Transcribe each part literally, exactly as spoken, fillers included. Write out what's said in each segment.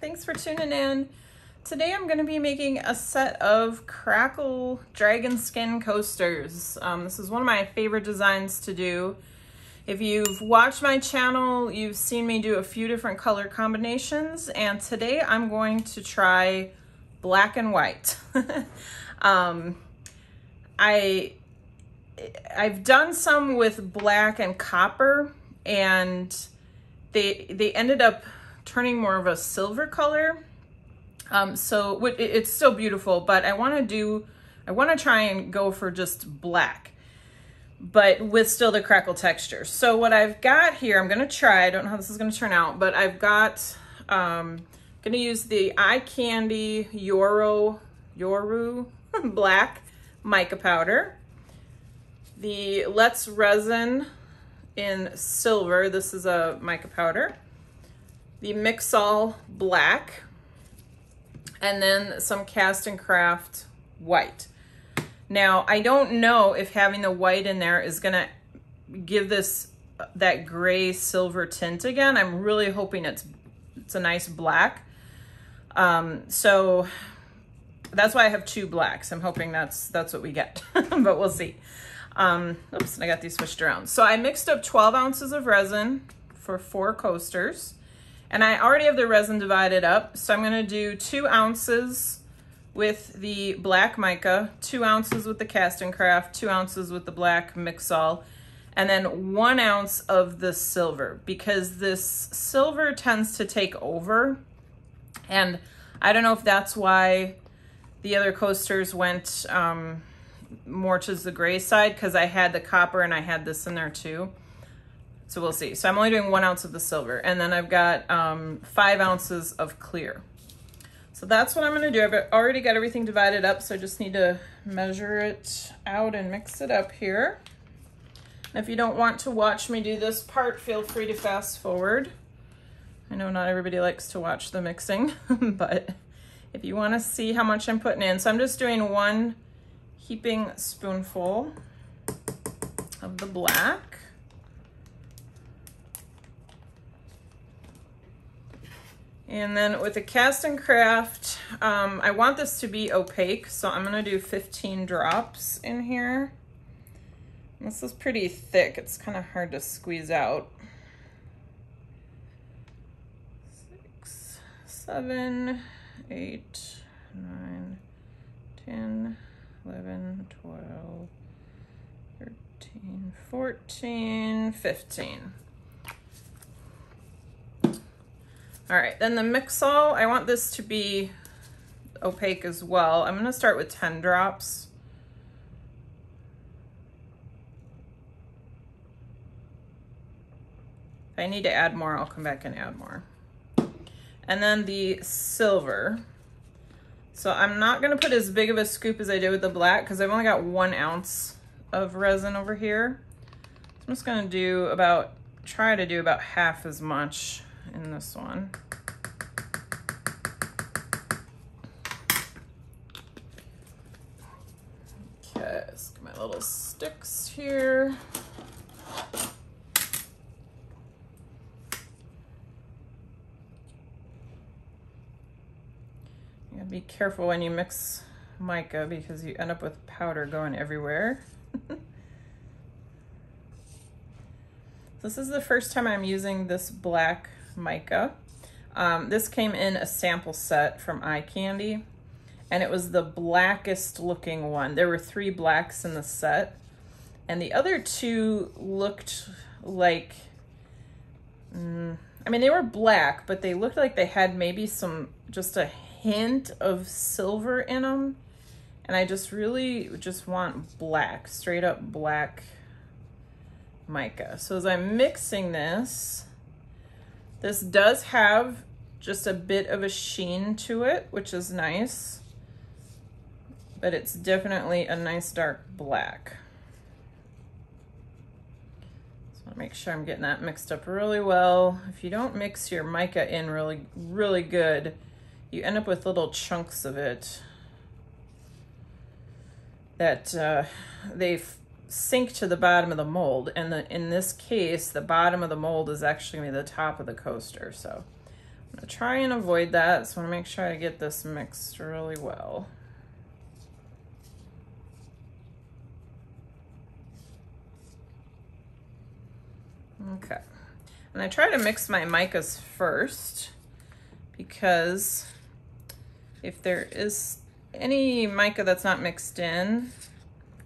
Thanks for tuning in. Today I'm going to be making a set of crackle dragon skin coasters. Um, this is one of my favorite designs to do. If you've watched my channel, you've seen me do a few different color combinations, and today I'm going to try black and white. um, I, I've done some with black and copper, and they, they ended up turning more of a silver color. Um, so it, it's still beautiful, but I want to do, I want to try and go for just black, but with still the crackle texture. So what I've got here, I'm going to try, I don't know how this is going to turn out, but I've got, um, going to use the Eye Candy Yoru, Yoru Black mica powder, the Let's Resin in silver, this is a mica powder, the Mixol black, and then some Cast and Craft white. Now, I don't know if having the white in there is gonna give this that gray silver tint again. I'm really hoping it's it's a nice black. Um, so that's why I have two blacks. I'm hoping that's that's what we get, but we'll see. Um, oops, and I got these switched around. So I mixed up twelve ounces of resin for four coasters. And I already have the resin divided up, so I'm gonna do two ounces with the black mica, two ounces with the Cast and Craft, two ounces with the black Mixol, and then one ounce of the silver, because this silver tends to take over. And I don't know if that's why the other coasters went um, more towards the gray side, because I had the copper and I had this in there too. So we'll see. So I'm only doing one ounce of the silver, and then I've got um, five ounces of clear. So that's what I'm gonna do. I've already got everything divided up, so I just need to measure it out and mix it up here. And if you don't want to watch me do this part, feel free to fast forward. I know not everybody likes to watch the mixing, but if you wanna see how much I'm putting in. So I'm just doing one heaping spoonful of the black. And then with the Cast and Craft, um, I want this to be opaque, so I'm gonna do fifteen drops in here. This is pretty thick, it's kind of hard to squeeze out. Six, seven, eight, nine, ten, eleven, twelve, thirteen, fourteen, fifteen. All right, then the Mixol, I want this to be opaque as well. I'm gonna start with ten drops. If I need to add more, I'll come back and add more. And then the silver. So I'm not gonna put as big of a scoop as I did with the black, because I've only got one ounce of resin over here. So I'm just gonna do about, try to do about half as much in this one. Okay, let's get my little sticks here. You gotta be careful when you mix mica, because you end up with powder going everywhere. This is the first time I'm using this black mica. Um, this came in a sample set from Eye Candy, and it was the blackest looking one. There were three blacks in the set, and the other two looked like, mm, I mean, they were black, but they looked like they had maybe some, just a hint of silver in them. And I just really just want black, straight up black mica. So as I'm mixing this, this does have just a bit of a sheen to it, which is nice, but it's definitely a nice dark black. So I'll make sure I'm getting that mixed up really well. If you don't mix your mica in really, really good, you end up with little chunks of it that uh, they've sink to the bottom of the mold, and the, in this case the bottom of the mold is actually going to be the top of the coaster. So I'm gonna try and avoid that, so I want to make sure I get this mixed really well. Okay, and I try to mix my micas first, because if there is any mica that's not mixed in,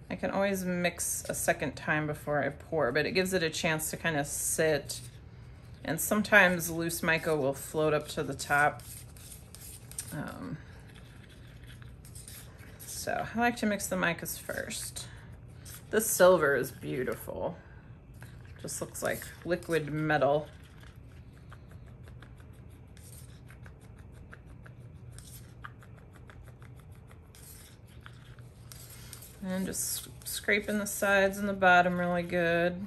I can always mix a second time before I pour, but it gives it a chance to kind of sit. And sometimes loose mica will float up to the top. Um, so I like to mix the micas first. This silver is beautiful. Just looks like liquid metal. And just scraping the sides and the bottom really good.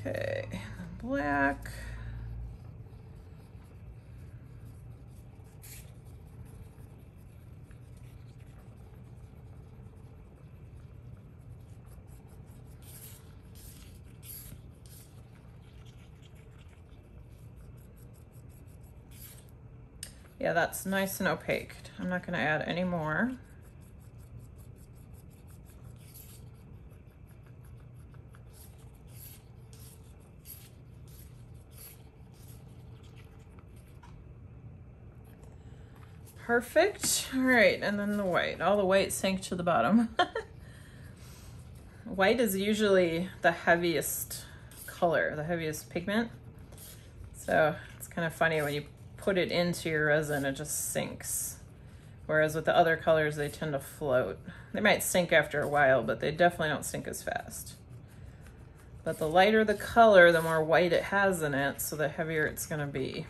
Okay, black. Yeah, that's nice and opaque. I'm not going to add any more. Perfect. All right, and then the white. All the white sank to the bottom. White is usually the heaviest color, the heaviest pigment. So it's kind of funny when you put it into your resin, it just sinks. Whereas with the other colors, they tend to float. They might sink after a while, but they definitely don't sink as fast. But the lighter the color, the more white it has in it, so the heavier it's gonna be.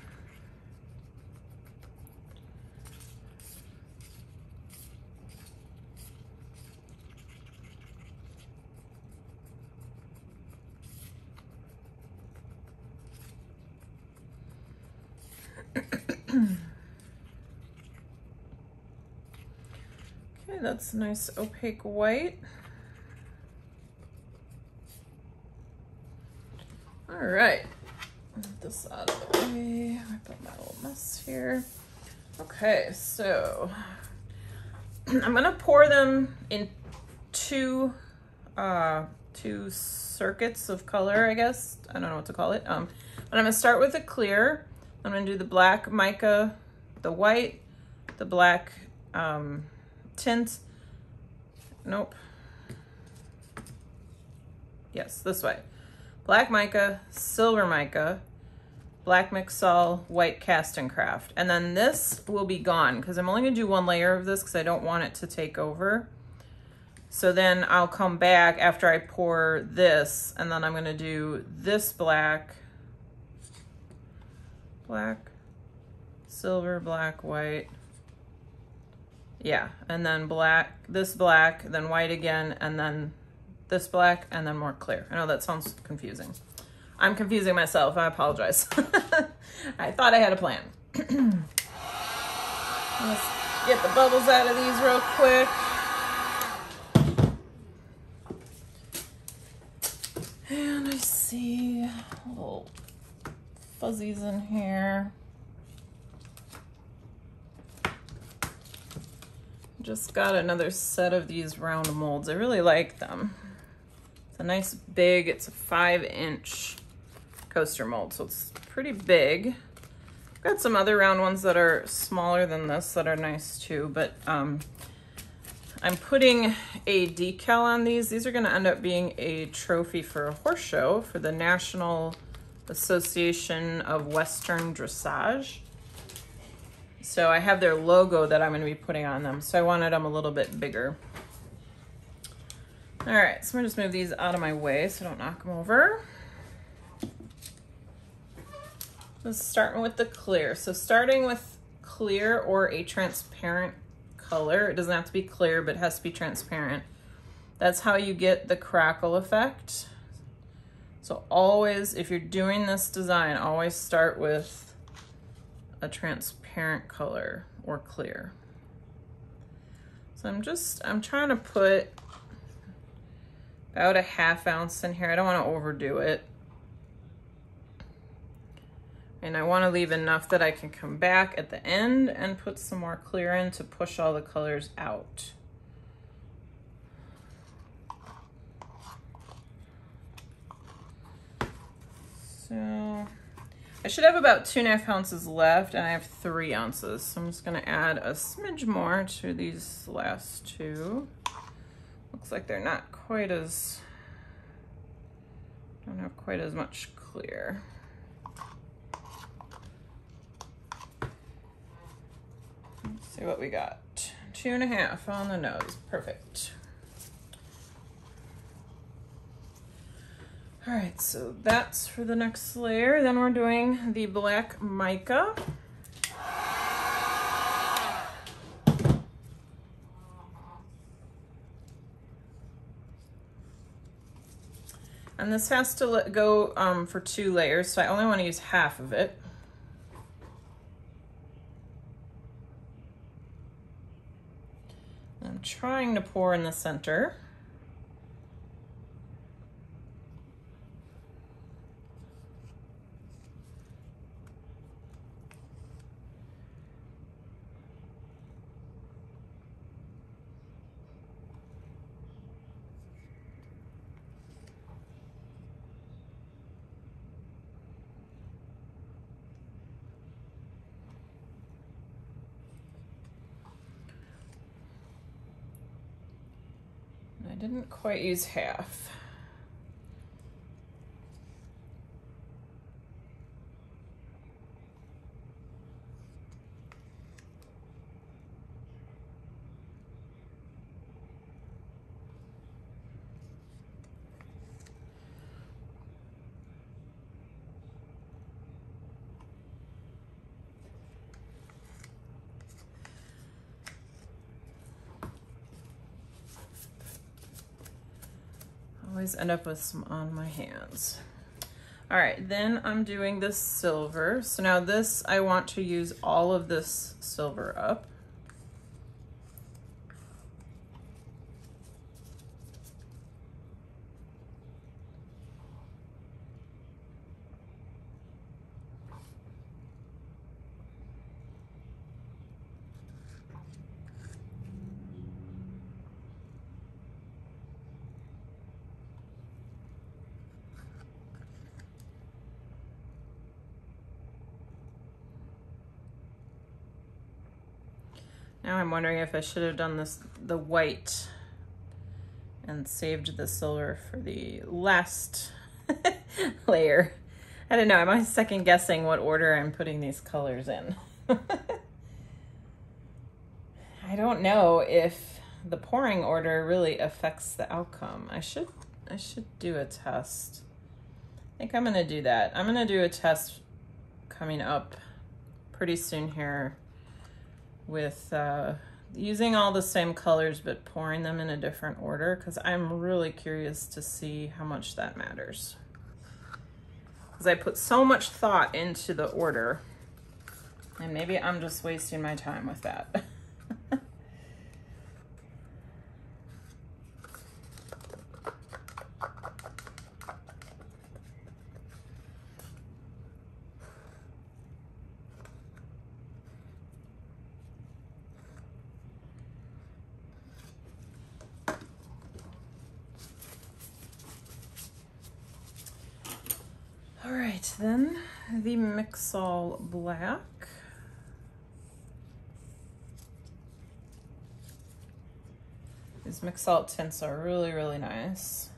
Okay, that's nice opaque white. All right, get this out of the way. Wipe up my little mess here. Okay, so I'm gonna pour them in two, uh, two circuits of color, I guess. I don't know what to call it. Um, but I'm gonna start with a clear. I'm gonna do the black mica, the white, the black um, tint. Nope. Yes, this way. Black mica, silver mica, black Mixol, white Cast and Craft. And then this will be gone because I'm only gonna do one layer of this because I don't want it to take over. So then I'll come back after I pour this, and then I'm gonna do this black, black, silver, black, white. Yeah, and then black, this black, then white again, and then this black, and then more clear. I know that sounds confusing. I'm confusing myself, I apologize. I thought I had a plan. Let's get the bubbles out of these real quick. And I see a little fuzzies in here. Just got another set of these round molds. I really like them. It's a nice big, it's a five inch coaster mold, so it's pretty big. I've got some other round ones that are smaller than this that are nice too, but um, I'm putting a decal on these. These are gonna end up being a trophy for a horse show for the National Association of Western Dressage. So I have their logo that I'm going to be putting on them. So I wanted them a little bit bigger. All right, so I'm going to just move these out of my way so I don't knock them over. Let's start with the clear. So starting with clear or a transparent color, it doesn't have to be clear, but it has to be transparent. That's how you get the crackle effect. So always, if you're doing this design, always start with a transparent color or clear. So I'm just, I'm trying to put about a half ounce in here. I don't want to overdo it. And I want to leave enough that I can come back at the end and put some more clear in to push all the colors out. So I should have about two and a half ounces left, and I have three ounces. So I'm just gonna add a smidge more to these last two. Looks like they're not quite as, don't have quite as much clear. Let's see what we got. Two and a half on the nose, perfect. All right, so that's for the next layer. Then we're doing the black mica. And this has to let go um, for two layers, so I only want to use half of it. I'm trying to pour in the center. Didn't quite use half. Always end up with some on my hands. All right, then I'm doing this silver. So now this, I want to use all of this silver up. Now I'm wondering if I should have done this, the white, and saved the silver for the last layer. I don't know, am I second guessing what order I'm putting these colors in? I don't know if the pouring order really affects the outcome. I should, I should do a test. I think I'm gonna do that. I'm gonna do a test coming up pretty soon here, with uh, using all the same colors but pouring them in a different order, because I'm really curious to see how much that matters. Because I put so much thought into the order, and maybe I'm just wasting my time with that. Then the Mixol black. These Mixol tints are really, really nice.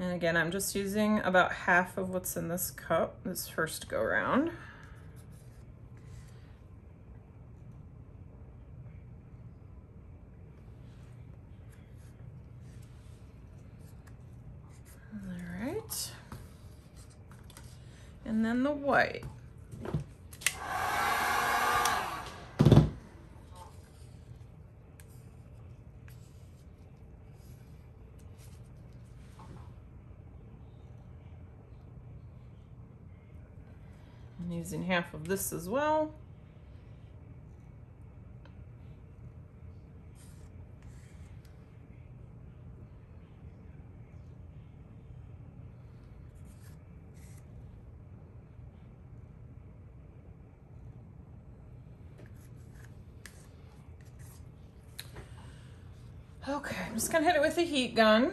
And again, I'm just using about half of what's in this cup, this first go round. And then the white. I'm using half of this as well. Okay, I'm just gonna hit it with a heat gun.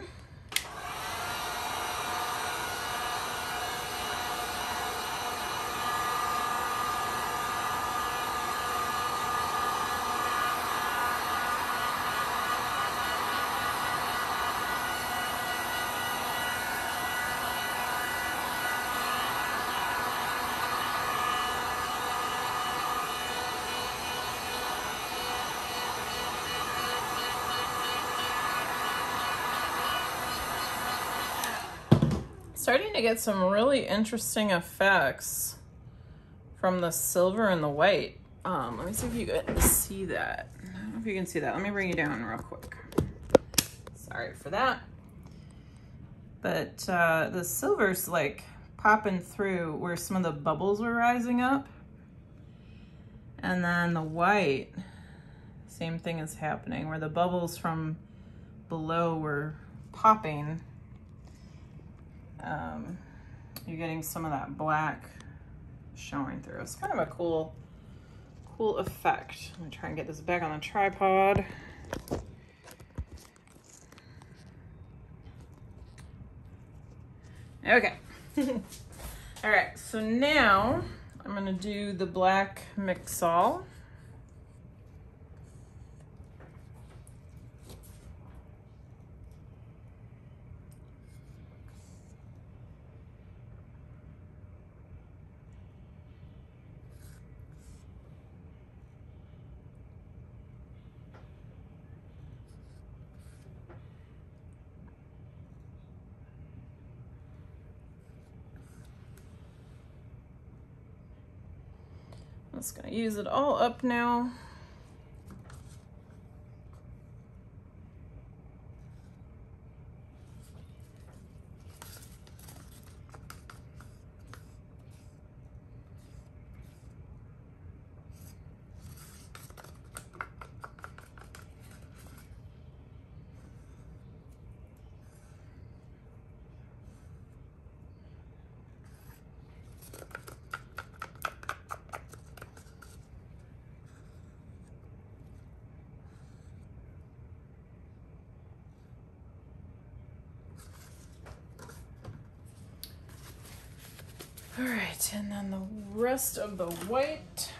Starting to get some really interesting effects from the silver and the white. Um, let me see if you can see that. I don't know if you can see that. Let me bring you down real quick. Sorry for that. But uh, the silver's like popping through where some of the bubbles were rising up. And then the white, same thing is happening where the bubbles from below were popping. Um, you're getting some of that black showing through. It's kind of a cool, cool effect. I'm gonna try and get this back on the tripod. Okay. All right, so now I'm gonna do the black Mixol. I'm just gonna use it all up now. All right, and then the rest of the white.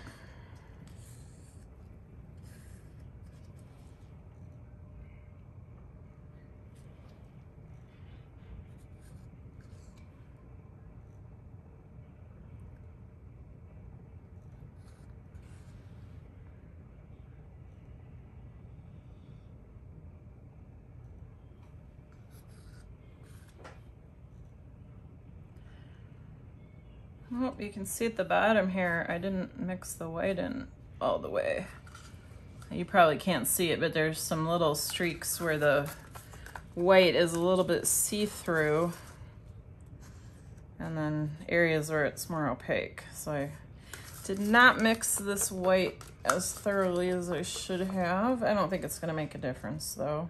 Oh, you can see at the bottom here, I didn't mix the white in all the way. You probably can't see it, but there's some little streaks where the white is a little bit see-through, and then areas where it's more opaque. So I did not mix this white as thoroughly as I should have. I don't think it's gonna make a difference though.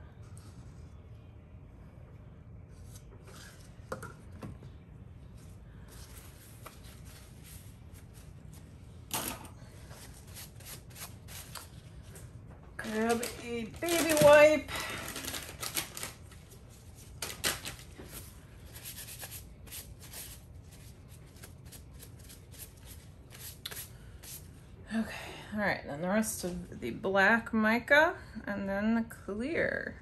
Grab a baby wipe. Okay, all right, then the rest of the black mica and then the clear.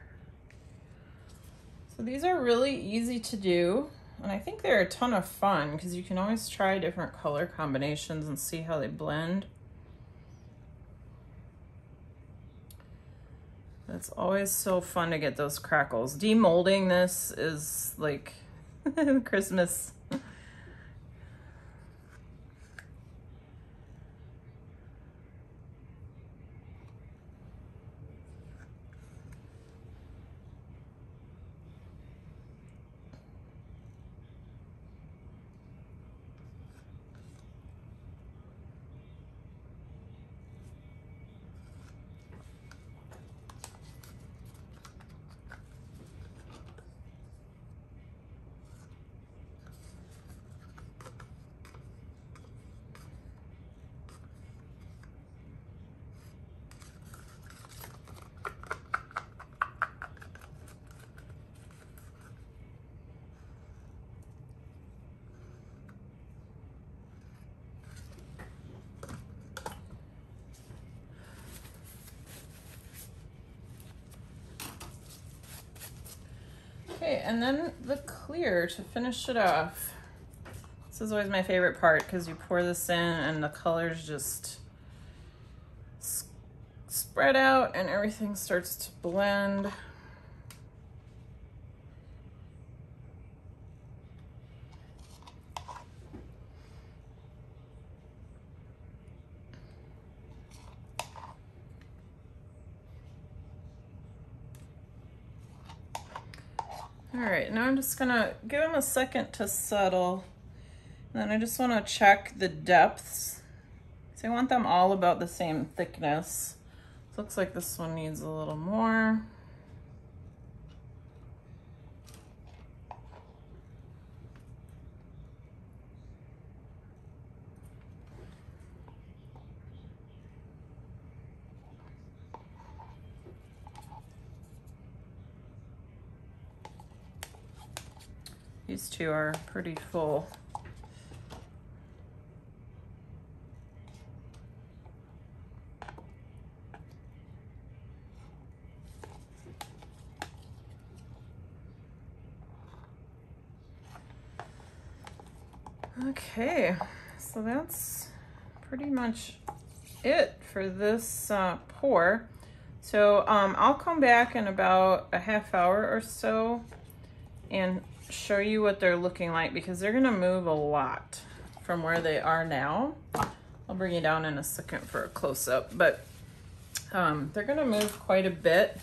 So these are really easy to do, and I think they're a ton of fun because you can always try different color combinations and see how they blend. It's always so fun to get those crackles. Demolding this is like Christmas. Okay, and then the clear to finish it off. This is always my favorite part because you pour this in and the colors just spread out and everything starts to blend. All right, now I'm just gonna give them a second to settle. And then I just wanna check the depths. So I want them all about the same thickness. This looks like this one needs a little more. These two are pretty full. Okay, so that's pretty much it for this uh, pour. So um, I'll come back in about a half hour or so and show you what they're looking like because they're gonna move a lot from where they are now. I'll bring you down in a second for a close-up, but um, they're gonna move quite a bit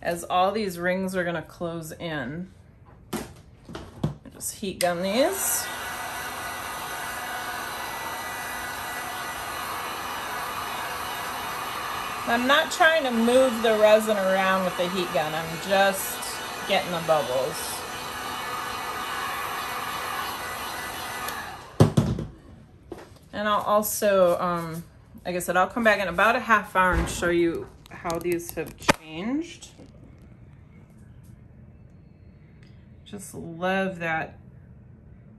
as all these rings are gonna close in. I'll just heat gun these. I'm not trying to move the resin around with the heat gun, I'm just getting the bubbles. And I'll also, um, like I said, I'll come back in about a half hour and show you how these have changed. Just love that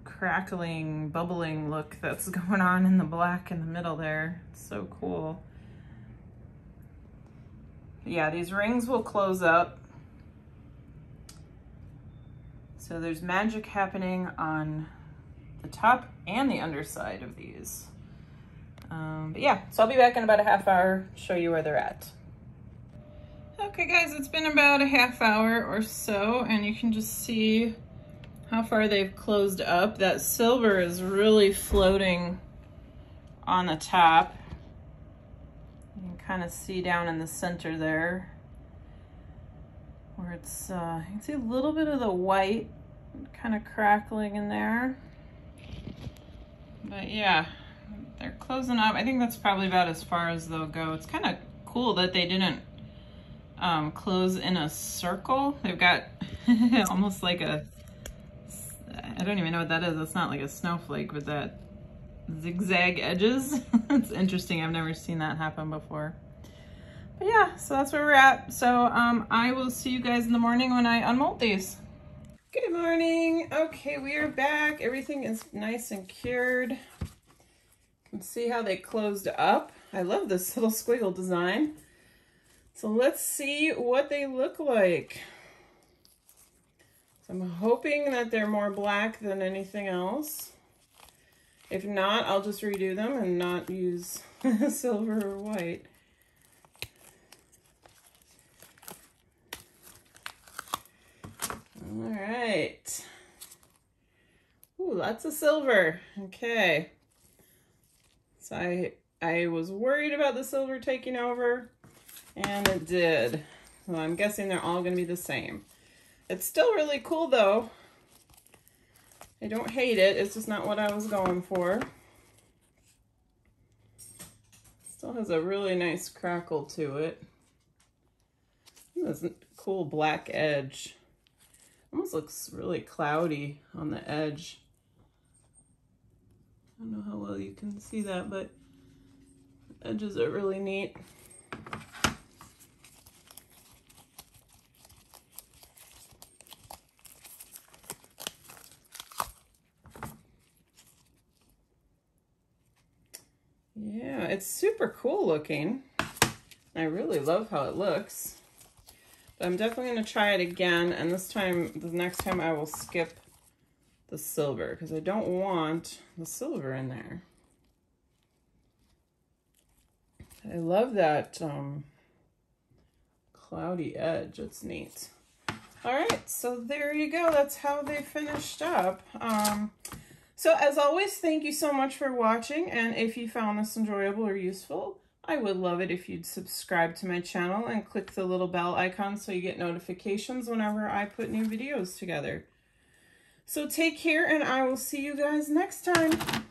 crackling, bubbling look that's going on in the black in the middle there. It's so cool. Yeah, these rings will close up. So there's magic happening on the top and the underside of these. Um, but yeah, so I'll be back in about a half hour, show you where they're at. Okay guys, it's been about a half hour or so, and you can just see how far they've closed up. That silver is really floating on the top. You can kind of see down in the center there where it's, uh, you can see a little bit of the white kind of crackling in there. But yeah, they're closing up. I think that's probably about as far as they'll go. It's kind of cool that they didn't um, close in a circle. They've got almost like a, I don't even know what that is. It's not like a snowflake with that zigzag edges. It's interesting. I've never seen that happen before. But yeah, so that's where we're at. So um, I will see you guys in the morning when I unmold these. Good morning. Okay, we are back. Everything is nice and cured. You can see how they closed up. I love this little squiggle design. So let's see what they look like. So I'm hoping that they're more black than anything else. If not, I'll just redo them and not use silver or white. All right. Ooh, lots of silver. Okay. So I I was worried about the silver taking over, and it did. So I'm guessing they're all going to be the same. It's still really cool though. I don't hate it. It's just not what I was going for. Still has a really nice crackle to it. This is a cool black edge. Almost looks really cloudy on the edge. I don't know how well you can see that, but the edges are really neat. Yeah, it's super cool looking. I really love how it looks. I'm definitely going to try it again, and this time, the next time I will skip the silver because I don't want the silver in there. I love that um, cloudy edge. It's neat. All right, so there you go. That's how they finished up. Um, so as always, thank you so much for watching. And if you found this enjoyable or useful, I would love it if you'd subscribe to my channel and click the little bell icon so you get notifications whenever I put new videos together. So take care, and I will see you guys next time.